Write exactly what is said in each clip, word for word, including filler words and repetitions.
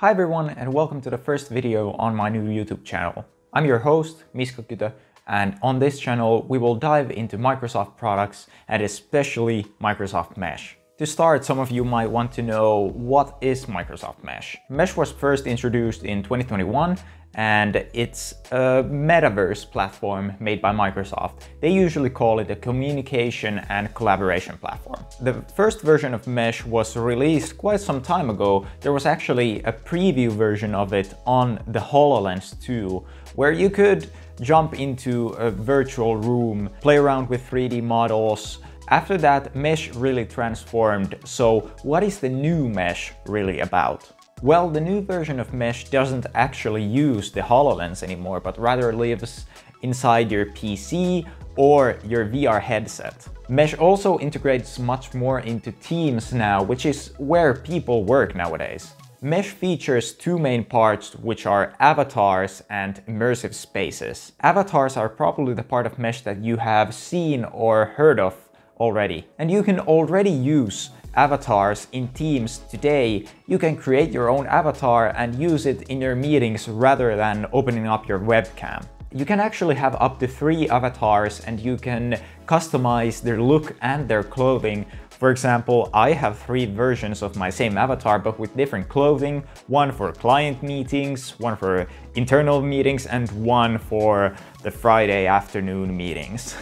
Hi everyone and welcome to the first video on my new YouTube channel. I'm your host, Miska Kytö, and on this channel we will dive into Microsoft products and especially Microsoft Mesh. To start, some of you might want to know, what is Microsoft Mesh? Mesh was first introduced in twenty twenty-one and it's a Metaverse platform made by Microsoft. They usually call it a communication and collaboration platform. The first version of Mesh was released quite some time ago. There was actually a preview version of it on the HoloLens two, where you could jump into a virtual room, play around with three D models. After that, Mesh really transformed. So what is the new Mesh really about? Well, the new version of Mesh doesn't actually use the HoloLens anymore, but rather lives inside your P C or your V R headset. Mesh also integrates much more into Teams now, which is where people work nowadays. Mesh features two main parts, which are avatars and immersive spaces. Avatars are probably the part of Mesh that you have seen or heard of already, and you can already use avatars in Teams today. You can create your own avatar and use it in your meetings rather than opening up your webcam. You can actually have up to three avatars and you can customize their look and their clothing. For example, I have three versions of my same avatar, but with different clothing, one for client meetings, one for internal meetings, and one for the Friday afternoon meetings.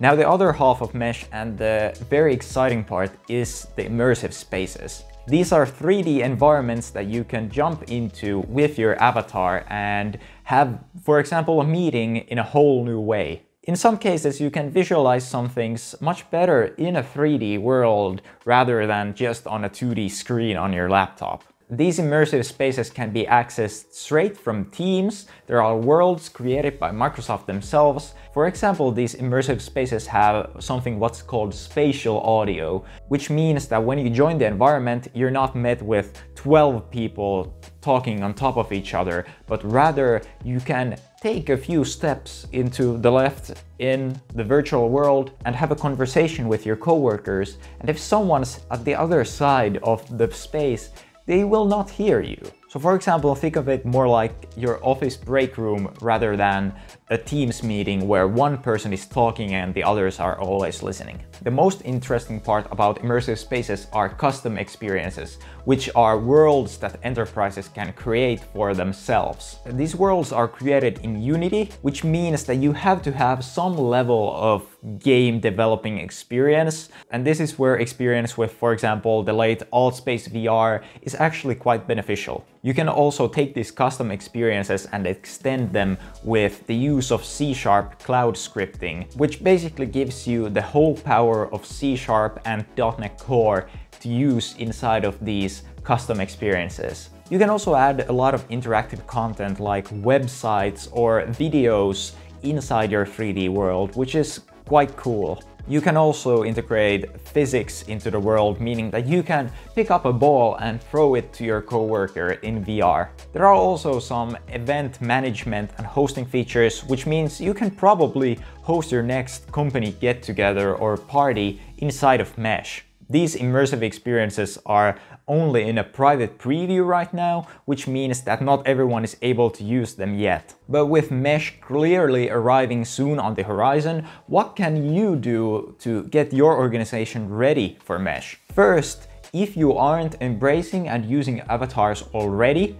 Now, the other half of Mesh and the very exciting part is the immersive spaces. These are three D environments that you can jump into with your avatar and have, for example, a meeting in a whole new way. In some cases, you can visualize some things much better in a three D world rather than just on a two D screen on your laptop. These immersive spaces can be accessed straight from Teams. There are worlds created by Microsoft themselves. For example, these immersive spaces have something what's called spatial audio, which means that when you join the environment, you're not met with twelve people talking on top of each other, but rather you can take a few steps into the left in the virtual world and have a conversation with your coworkers. And if someone's at the other side of the space, they will not hear you. So for example, think of it more like your office break room rather than a Teams meeting where one person is talking and the others are always listening. The most interesting part about immersive spaces are custom experiences, which are worlds that enterprises can create for themselves. These worlds are created in Unity, which means that you have to have some level of game developing experience. And this is where experience with, for example, the late AltspaceVR is actually quite beneficial. You can also take these custom experiences and extend them with the use of C sharp cloud scripting, which basically gives you the whole power of C sharp and dot net core to use inside of these custom experiences. You can also add a lot of interactive content like websites or videos inside your three D world, which is quite cool. You can also integrate physics into the world, meaning that you can pick up a ball and throw it to your coworker in V R. There are also some event management and hosting features, which means you can probably host your next company get-together or party inside of Mesh. These immersive experiences are only in a private preview right now, which means that not everyone is able to use them yet. But with Mesh clearly arriving soon on the horizon, what can you do to get your organization ready for Mesh? First, if you aren't embracing and using avatars already,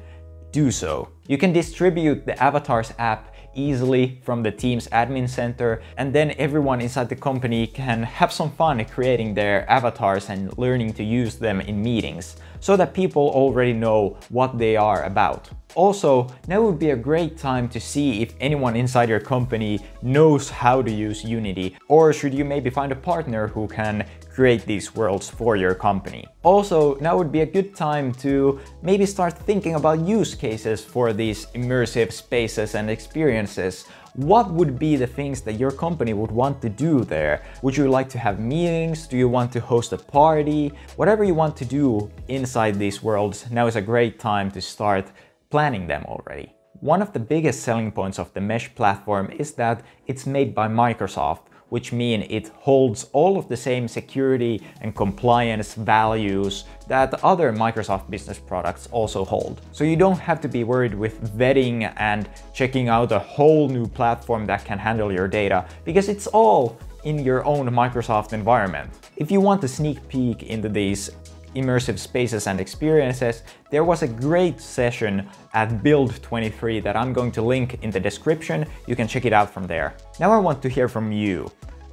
do so. You can distribute the avatars app easily from the Teams admin center, and then everyone inside the company can have some fun creating their avatars and learning to use them in meetings so that people already know what they are about. Also, now would be a great time to see if anyone inside your company knows how to use Unity, or should you maybe find a partner who can create these worlds for your company. Also, now would be a good time to maybe start thinking about use cases for these immersive spaces and experiences. What would be the things that your company would want to do there? Would you like to have meetings? Do you want to host a party? Whatever you want to do inside these worlds, now is a great time to start planning them already. One of the biggest selling points of the Mesh platform is that it's made by Microsoft, which mean it holds all of the same security and compliance values that other Microsoft business products also hold. So you don't have to be worried with vetting and checking out a whole new platform that can handle your data, because it's all in your own Microsoft environment. If you want a sneak peek into these immersive spaces and experiences, there was a great session at Build twenty-three that I'm going to link in the description. You can check it out from there. Now I want to hear from you.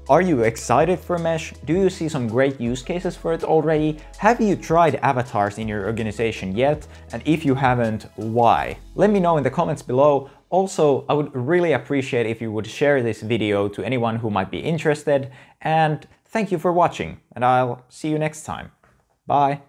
Are you excited for Mesh? Do you see some great use cases for it already? Have you tried avatars in your organization yet? And if you haven't, why? Let me know in the comments below. Also, I would really appreciate if you would share this video to anyone who might be interested. And thank you for watching, and I'll see you next time. Bye.